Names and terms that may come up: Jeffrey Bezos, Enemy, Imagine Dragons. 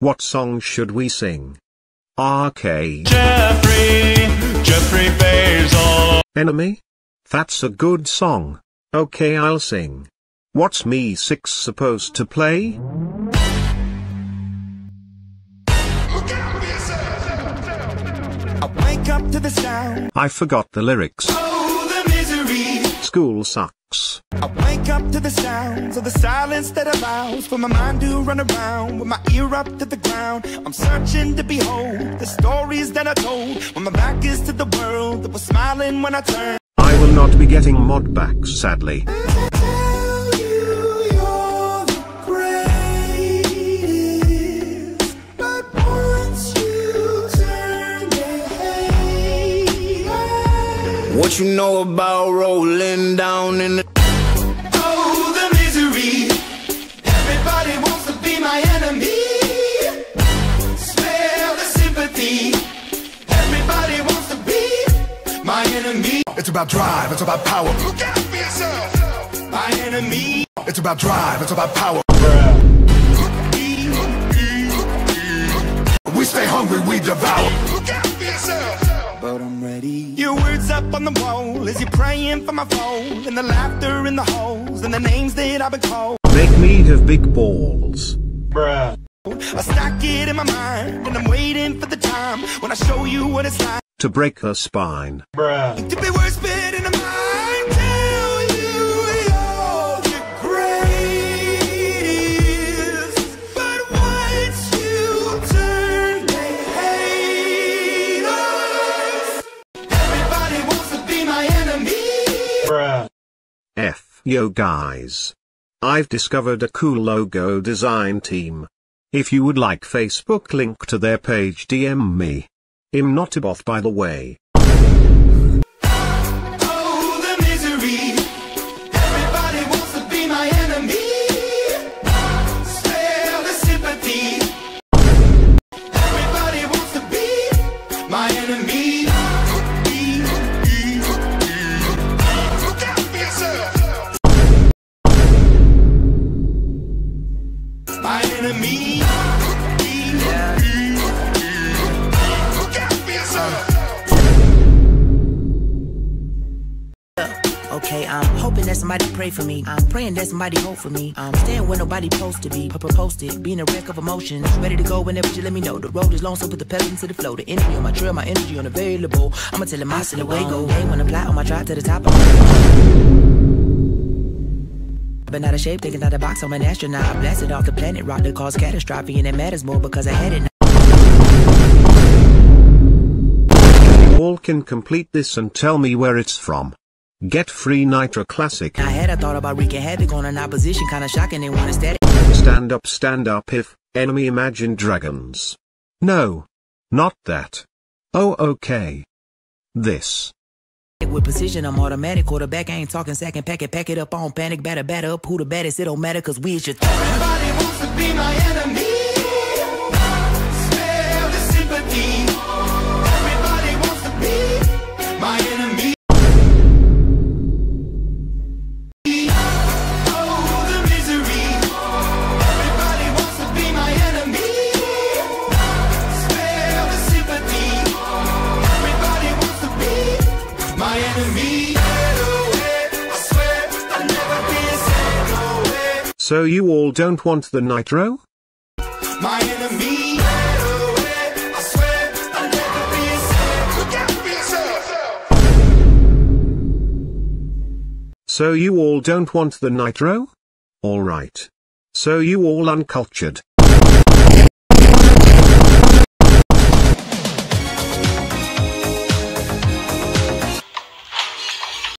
What song should we sing? RK. Jeffrey Bezos. Enemy? That's a good song. Okay, I'll sing. What's Me 6 supposed to play? Up to the sound. I forgot the lyrics. Oh, the misery. School sucks. I wake up to the sounds of the silence that allows for my mind to run around with my ear up to the ground. I'm searching to behold the stories that I told when my back is to the world that was smiling when I turned. I will not be getting mod back, sadly. Tell you you're the greatest, but once you turn the hate. What you know about rolling down in the enemy. It's about drive, it's about power. Look out for yourself. My enemy. It's about drive, it's about power. We stay hungry, we devour. Look out for yourself. But I'm ready. Your words up on the wall as you're praying for my phone. And the laughter in the holes and the names that I've been called. Make me have big balls. Bruh. I stack it in my mind and I'm waiting for the time when I show you what it's like to break her spine. Bruh. To be worse bit in the mind. Tell you you're the greatest, but once you turn they hate us. Everybody wants to be my enemy. Bruh. F yo guys. I've discovered a cool logo design team. If you would like Facebook link to their page, DM me. I'm not a bot, by the way. Oh, the misery. Everybody wants to be my enemy. Spare the sympathy. Everybody wants to be my enemy. Look out for yourself. My enemy. Okay, I'm hoping that somebody pray for me. I'm praying that somebody hope for me. I'm staying where nobody supposed to be. Papa posted, being a wreck of emotions. Ready to go whenever you let me know. The road is long, so put the pedal into the flow. The enemy on my trail, my energy unavailable. I'ma tell him I still away go. Hey, when I fly on my drive to the top. I've been out of shape, taking out the box, I'm an astronaut. I blasted off the planet, rock that caused catastrophe. And it matters more because I had it now. All can complete this and tell me where it's from. Get free Nitro Classic. I had a thought about wreaking havoc on an opposition, kinda shocking, they want to static. Stand up if, Enemy Imagine Dragons. No. Not that. Oh, okay. This. With precision, I'm automatic, quarterback, I ain't talking second packet, pack it up on panic, batter up, who the baddest, it don't matter, cause we is your th Everybody wants to be my enemy. So you all don't want the Nitro? My enemy. I swear I'll never be a saint. Look out for yourself. So you all don't want the Nitro? Alright. So you all uncultured.